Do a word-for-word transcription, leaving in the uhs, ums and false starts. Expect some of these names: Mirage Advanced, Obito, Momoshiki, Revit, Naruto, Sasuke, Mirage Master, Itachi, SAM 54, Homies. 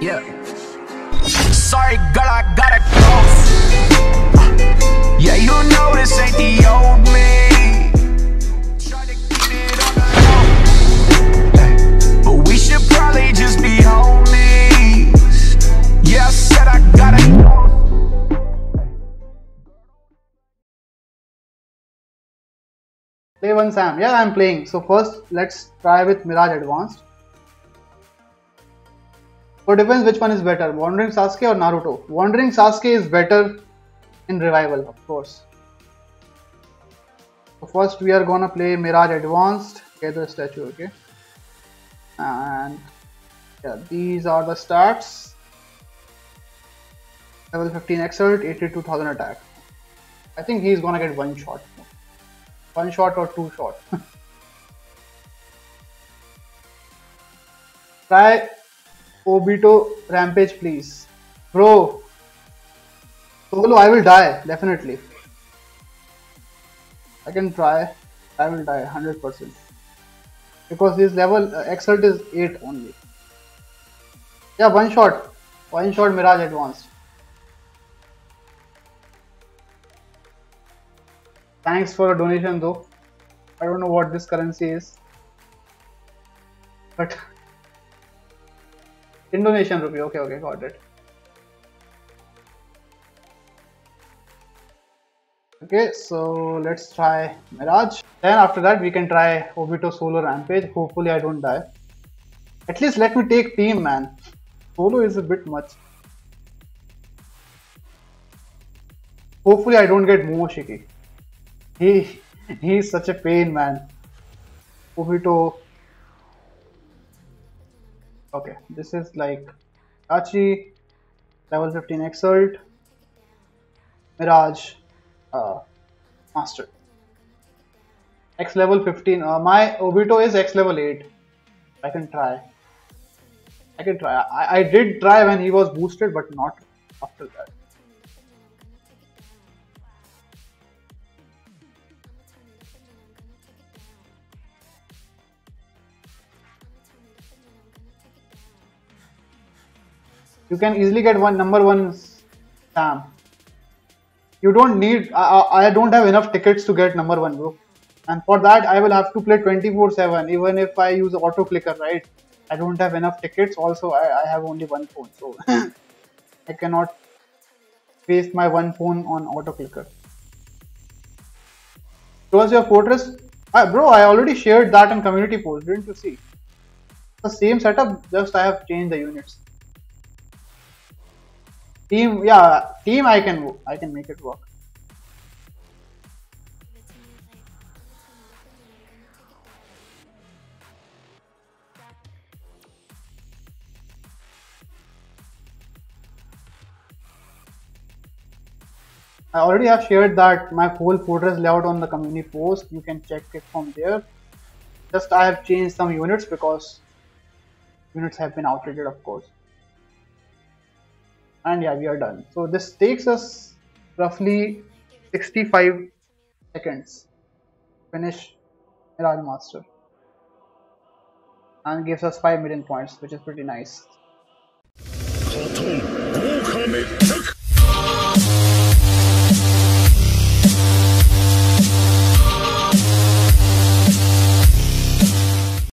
Yeah. Sorry, girl, I gotta go. Uh, yeah, you know this ain't the old me. Try to keep it on the low. Hey, but we should probably just be homies. Yeah, I said I gotta go. Play one, Sam. Yeah, I'm playing. So first, let's try with Mirage Advanced. But depends which one is better, Wandering Sasuke or Naruto. Wandering Sasuke is better in revival, of course. So first, we are gonna play Mirage Advanced. Gather statue, okay? And yeah, these are the stats. Level fifteen Exert, eighty-two thousand attack. I think he's gonna get one shot. One shot or two shot. Try Obito Rampage, please. Bro. Solo, I will die. Definitely. I can try. I will die. one hundred percent. Because this level uh, Exert is eight only. Yeah, one shot. One shot Mirage Advanced. Thanks for a donation though. I don't know what this currency is, but Indonesian rupee. Okay, okay, got it. Okay, so let's try Mirage. Then after that we can try Obito Solo Rampage. Hopefully I don't die. At least let me take team, man. Solo is a bit much. Hopefully I don't get Momoshiki. He, he is such a pain, man. Obito. Okay, this is like Itachi, level fifteen Exalt, Mirage uh, Master. X level fifteen. Uh, my Obito is X level eight. I can try. I can try. I, I did try when he was boosted, but not after that. You can easily get one number one Sam. You don't need, I, I don't have enough tickets to get number one, bro. And for that, I will have to play twenty-four seven, even if I use auto clicker, right? I don't have enough tickets. Also, I, I have only one phone, so I cannot waste my one phone on auto clicker. Close your fortress. Ah, bro, I already shared that in community post, didn't you see? The same setup, just I have changed the units. Team, yeah, team I can, I can make it work. I already have shared that my whole fortress layout on the community post. You can check it from there. Just I have changed some units because units have been outdated, of course. And yeah, we are done. So this takes us roughly sixty-five seconds. Finish Mirage Master. And gives us five million points, which is pretty nice.